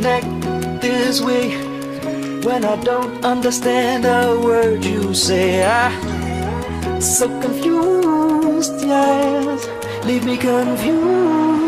connect this way. When I don't understand a word you say, I'm so confused, yes, leave me confused.